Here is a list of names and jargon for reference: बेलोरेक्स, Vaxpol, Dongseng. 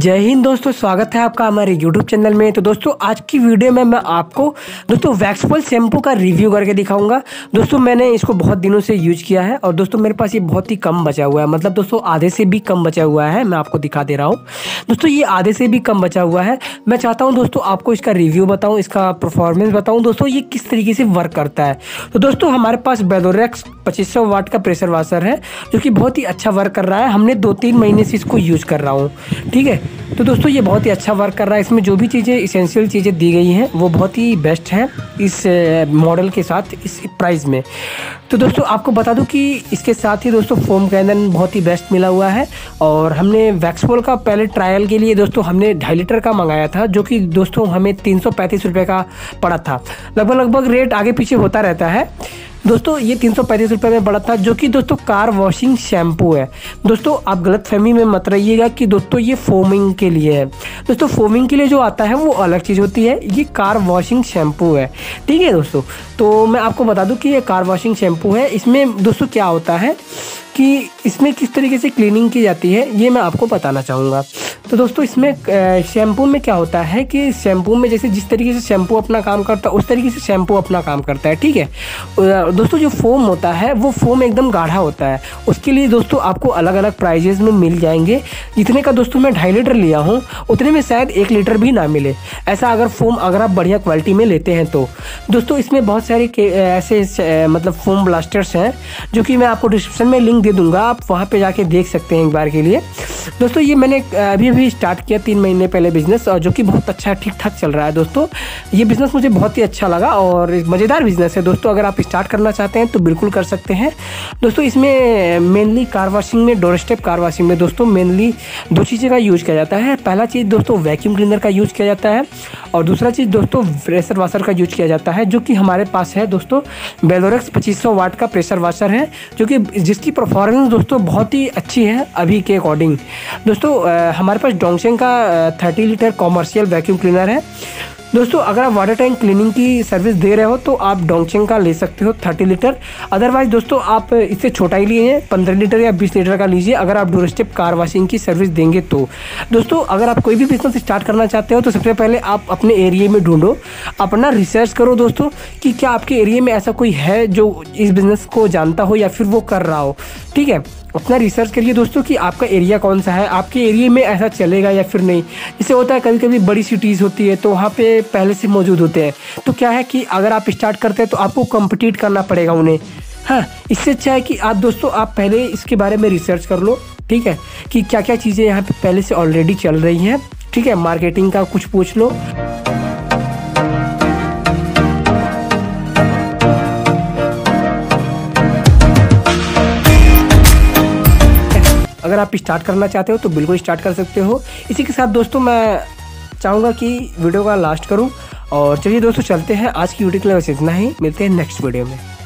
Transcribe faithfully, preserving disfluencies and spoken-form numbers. जय हिंद दोस्तों, स्वागत है आपका हमारे यूट्यूब चैनल में। तो दोस्तों आज की वीडियो में मैं आपको दोस्तों वैक्सपोल शैम्पू का रिव्यू करके दिखाऊंगा। दोस्तों मैंने इसको बहुत दिनों से यूज किया है और दोस्तों मेरे पास ये बहुत ही कम बचा हुआ है, मतलब दोस्तों आधे से भी कम बचा हुआ है। मैं आपको दिखा दे रहा हूँ दोस्तों, ये आधे से भी कम बचा हुआ है। मैं चाहता हूँ दोस्तों आपको इसका रिव्यू बताऊँ, इसका परफॉर्मेंस बताऊँ, दोस्तों ये किस तरीके से वर्क करता है। तो दोस्तों हमारे पास बेलोरेक्स पच्चीस सौ वाट का प्रेशर वाशर है जो कि बहुत ही अच्छा वर्क कर रहा है। हमने दो तीन महीने से इसको यूज कर रहा हूँ, ठीक है। तो दोस्तों ये बहुत ही अच्छा वर्क कर रहा है। इसमें जो भी चीज़ें इसेंशियल चीज़ें दी गई हैं वो बहुत ही बेस्ट हैं इस मॉडल के साथ, इस प्राइस में। तो दोस्तों आपको बता दूं कि इसके साथ ही दोस्तों फोम का ईंधन बहुत ही बेस्ट मिला हुआ है। और हमने वैक्सपोल का पहले ट्रायल के लिए दोस्तों हमने ढाई लीटर का मंगाया था, जो कि दोस्तों हमें तीन सौ पैंतीस रुपये का पड़ा था। लगभग लगभग रेट आगे पीछे होता रहता है दोस्तों। ये तीन सौ पैंतीस रुपये में पड़ा था, जो कि दोस्तों कार वॉशिंग शैम्पू है। दोस्तों आप गलतफहमी में मत रहिएगा कि दोस्तों ये फोमिंग के लिए है। दोस्तों फोमिंग के लिए जो आता है वो अलग चीज़ होती है, ये कार वॉशिंग शैम्पू है, ठीक है दोस्तों। तो मैं आपको बता दूं कि ये कार वॉशिंग शैम्पू है। इसमें दोस्तों क्या होता है कि इसमें किस तरीके से क्लीनिंग की जाती है ये मैं आपको बताना चाहूँगा। तो दोस्तों इसमें शैम्पू में क्या होता है कि शैम्पू में जैसे जिस तरीके से शैम्पू अपना काम करता है उस तरीके से शैम्पू अपना काम करता है, ठीक है दोस्तों। जो फोम होता है वो फोम एकदम गाढ़ा होता है। उसके लिए दोस्तों आपको अलग अलग प्राइजेज़ में मिल जाएंगे। जितने का दोस्तों मैं ढाई लीटर लिया हूँ उतने में शायद एक लीटर भी ना मिले, ऐसा अगर फोम अगर आप बढ़िया क्वालिटी में लेते हैं तो। दोस्तों इसमें बहुत सारे ऐसे मतलब फोम ब्लास्टर्स हैं जो कि मैं आपको डिस्क्रिप्शन में लिंक दे दूँगा, आप वहाँ पर जाके देख सकते हैं एक बार के लिए। दोस्तों ये मैंने अभी अभी स्टार्ट किया तीन महीने पहले बिज़नेस, और जो कि बहुत अच्छा ठीक ठाक चल रहा है दोस्तों। ये बिज़नेस मुझे बहुत ही अच्छा लगा और मज़ेदार बिज़नेस है दोस्तों। अगर आप स्टार्ट करना चाहते हैं तो बिल्कुल कर सकते हैं दोस्तों। इसमें मेनली कार वॉशिंग में, डोर स्टेप कार वॉशिंग में दोस्तों मेनली दो चीज़ें का यूज़ किया जाता है। पहला चीज़ दोस्तों वैक्यूम क्लीनर का यूज़ किया जाता है और दूसरा चीज़ दोस्तों प्रेशर वाशर का यूज़ किया जाता है, जो कि हमारे पास है दोस्तों बेलोरेक्स पच्चीस सौ वाट का प्रेशर वाशर है, जो कि जिसकी परफॉर्मेंस दोस्तों बहुत ही अच्छी है अभी के अकॉर्डिंग। दोस्तों हमारे पास डोंगसेंग का thirty litre commercial vacuum cleaner है। दोस्तों अगर आप वाटर टैंक क्लीनिंग की सर्विस दे रहे हो तो आप डोंगसेंग का ले सकते हो तीस लीटर। अदरवाइज दोस्तों आप इससे छोटा ही लिए पंद्रह लीटर या बीस लीटर का लीजिए, अगर आप डोर स्टेप कार वॉशिंग की सर्विस देंगे तो। दोस्तों अगर आप कोई भी बिजनेस स्टार्ट करना चाहते हो तो सबसे पहले आप अपने एरिया में ढूंढो, अपना रिसर्च करो दोस्तों कि क्या आपके एरिया में ऐसा कोई है जो इस बिज़नेस को जानता हो या फिर वो कर रहा हो, ठीक है। अपना रिसर्च करिए दोस्तों कि आपका एरिया कौन सा है, आपके एरिया में ऐसा चलेगा या फिर नहीं। इससे होता है कभी कभी बड़ी सिटीज़ होती है तो वहाँ पे पहले से मौजूद होते हैं, तो क्या है कि अगर आप स्टार्ट करते हैं तो आपको कम्पीट करना पड़ेगा उन्हें। हाँ, इससे अच्छा है कि आप दोस्तों आप पहले इसके बारे में रिसर्च कर लो, ठीक है, कि क्या क्या चीज़ें यहाँ पर पहले से ऑलरेडी चल रही हैं, ठीक है। मार्केटिंग का कुछ पूछ लो। अगर आप स्टार्ट करना चाहते हो तो बिल्कुल स्टार्ट कर सकते हो। इसी के साथ दोस्तों मैं चाहूँगा कि वीडियो का लास्ट करूँ, और चलिए दोस्तों चलते हैं। आज की वीडियो के लिए बस इतना ही, मिलते हैं नेक्स्ट वीडियो में।